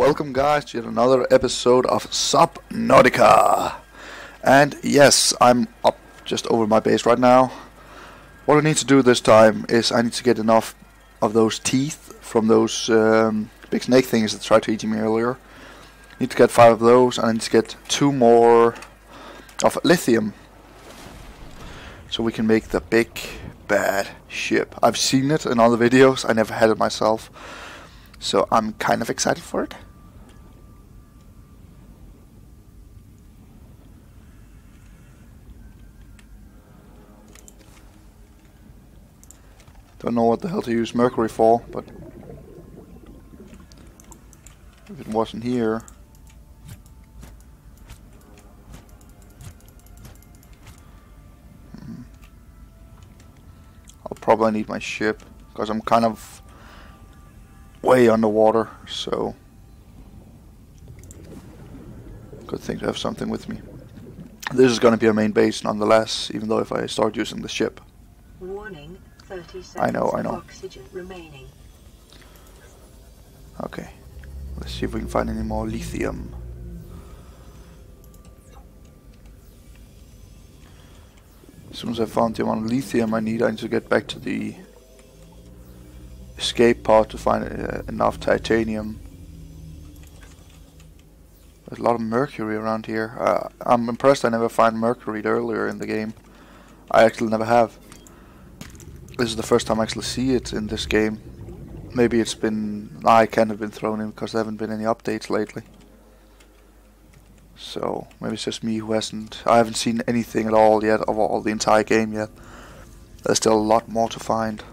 Welcome guys to yet another episode of Subnautica. And yes, I'm up just over my base right now. What I need to do this time is I need to get enough of those teeth from those big snake things that tried to eat me earlier. I need to get 5 of those and I need to get 2 more of lithium, so we can make the big bad ship. I've seen it in other videos, I never had it myself, so I'm kind of excited for it. Don't know what the hell to use mercury for, but if it wasn't here. Probably need my ship because I'm kind of way underwater, so good thing to have something with me. This is going to be our main base nonetheless, even though if I start using the ship. Warning, 30 seconds. I know. Oxygen remaining. Okay, let's see if we can find any more lithium. As soon as I found the amount of lithium I need to get back to the escape pod to find enough titanium. There's a lot of mercury around here. I'm impressed I never found mercury earlier in the game. I actually never have. This is the first time I actually see it in this game. Maybe it's been... I kind of been thrown in because there haven't been any updates lately. So maybe it's just me who hasn't. I haven't seen anything at all yet of all the entire game yet. There's still a lot more to find.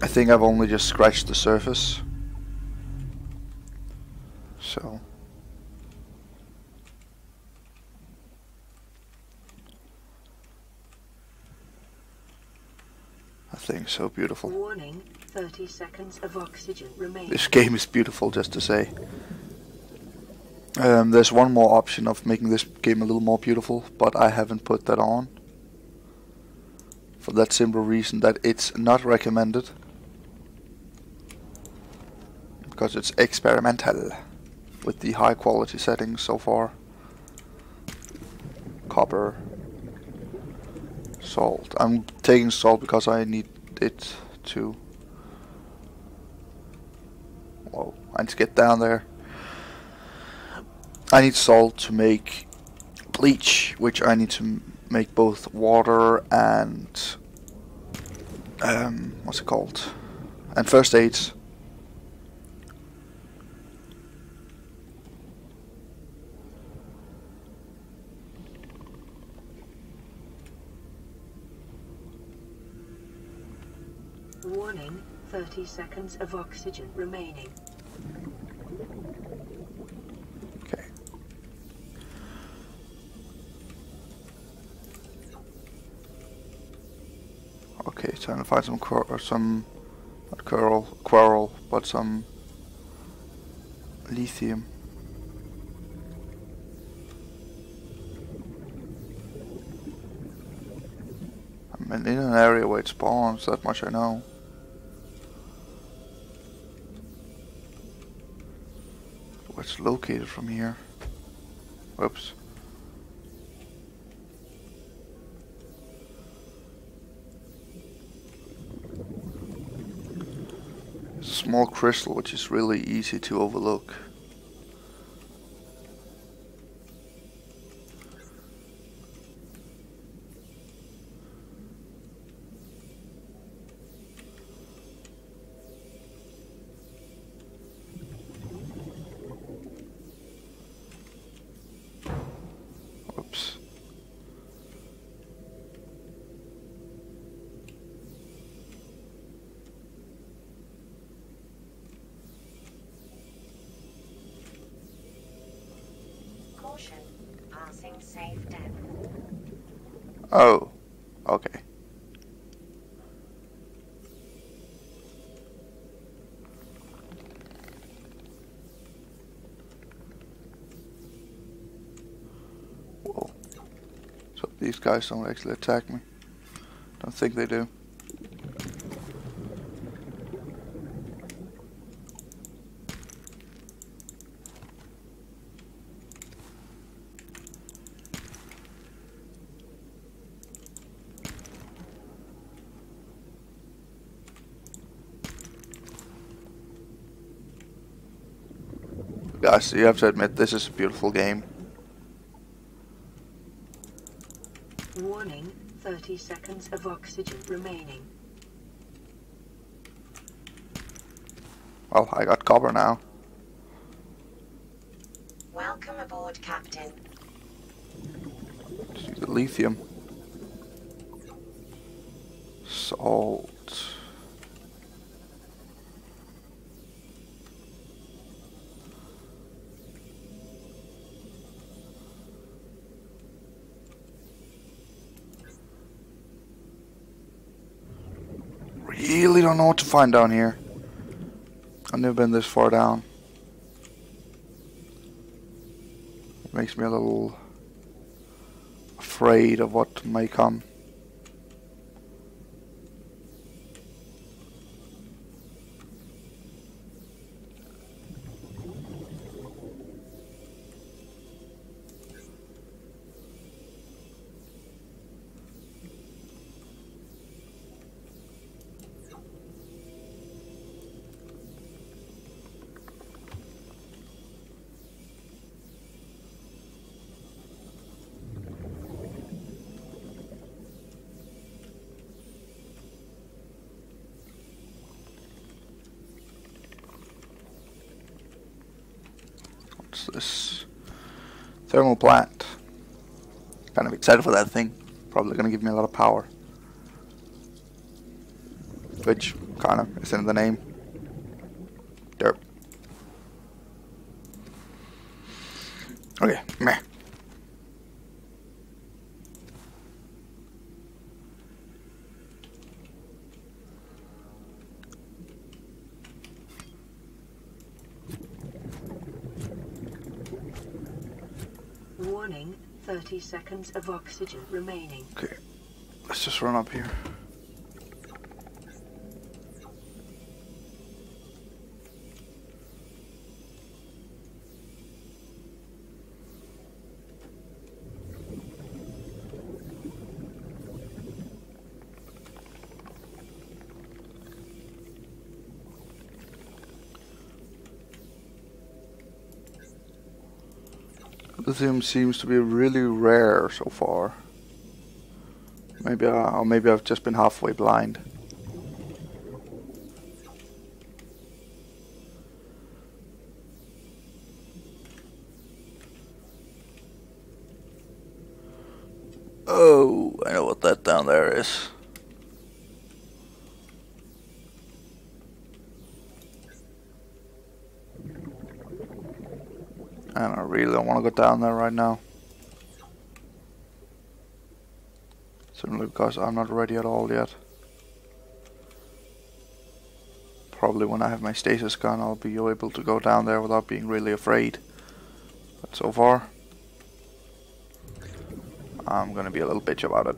I think I've only just scratched the surface. So thing so beautiful. Warning, 30 seconds of oxygen remaining. This game is beautiful, just to say. There's one more option of making this game a little more beautiful, but I haven't put that on for that simple reason that it's not recommended because it's experimental with the high quality settings so far. Copper, salt. I'm taking salt because I need it to... Whoa, I need to get down there. I need salt to make bleach, which I need to make both water and... what's it called? And first aid. Warning, 30 seconds of oxygen remaining. Okay. Okay, trying to find some some lithium. I'm in an area where it spawns, that much I know. It's located from here. Whoops. It's a small crystal which is really easy to overlook. Passing safe depth. Oh, okay. Whoa. So these guys don't actually attack me. I think they do. Guys, you have to admit, this is a beautiful game. Warning, 30 seconds of oxygen remaining. Well, I got copper now. Welcome aboard, Captain. The lithium. Salt. Really don't know what to find down here. I've never been this far down. It makes me a little afraid of what may come. This thermal plant. Kind of excited for that thing. Probably gonna give me a lot of power, which kind of is in the name. Derp. Okay, meh. Warning, 30 seconds of oxygen remaining. Okay, let's just run up here. Lithium seems to be really rare so far. Maybe, or maybe I've just been halfway blind. Oh, I know what that down there is. And I really don't want to go down there right now. Simply because I'm not ready at all yet. Probably when I have my stasis gun, I'll be able to go down there without being really afraid. But so far, I'm gonna be a little bitch about it.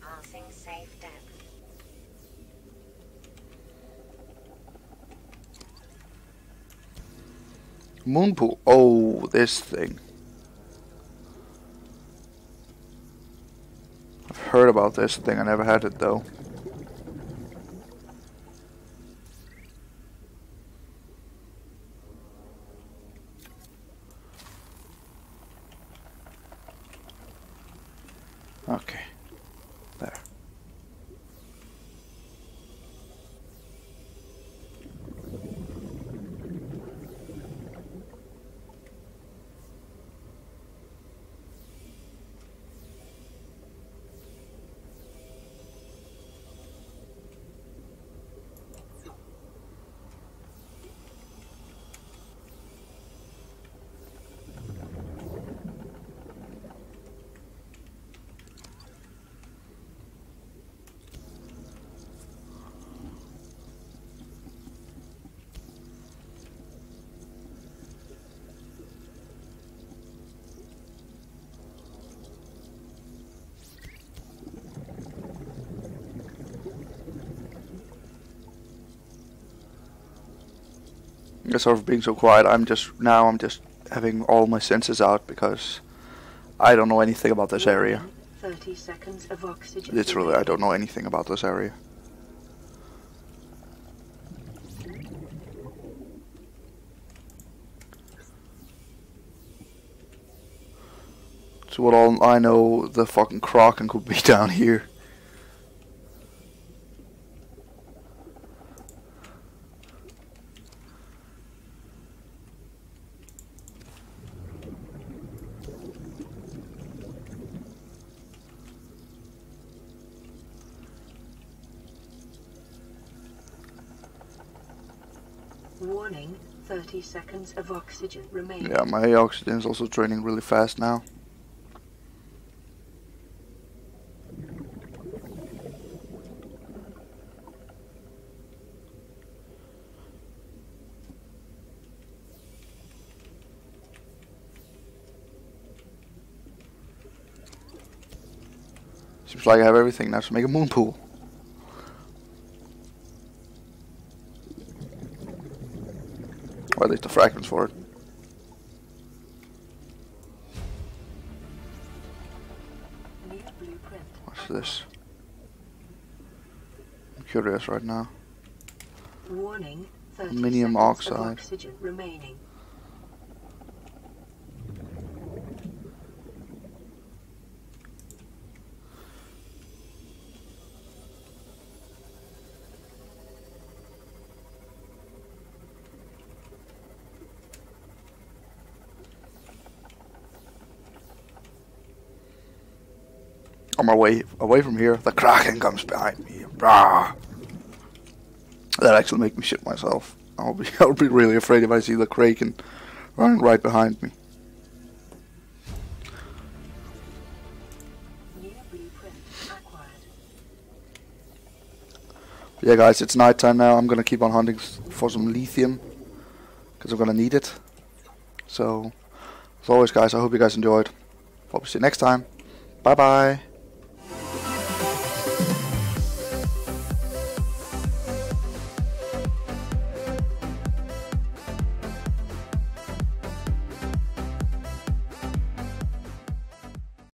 Passing safe depth. Moonpool. Oh, this thing. I've heard about this thing. I never had it though. Okay. There. sort of being so quiet, I'm just having all my senses out because I don't know anything about this area. 30 seconds of oxygen. Literally, I don't know anything about this area. So what all I know, the fucking Kraken could be down here. Warning, 30 seconds of oxygen remains. Yeah, my oxygen is also draining really fast now. Seems like I have everything now to make a moon pool. Or at least the fragments for it. What's this? I'm curious right now. Warning, aluminum oxide. Oxygen remaining. On my way away from here, the Kraken comes behind me. Rah! That actually make me shit myself. I'll be really afraid if I see the Kraken running right behind me. Yeah, guys, it's nighttime now. I'm gonna keep on hunting for some lithium because I'm gonna need it. So, as always, guys, I hope you guys enjoyed. Hope to see you next time. Bye bye.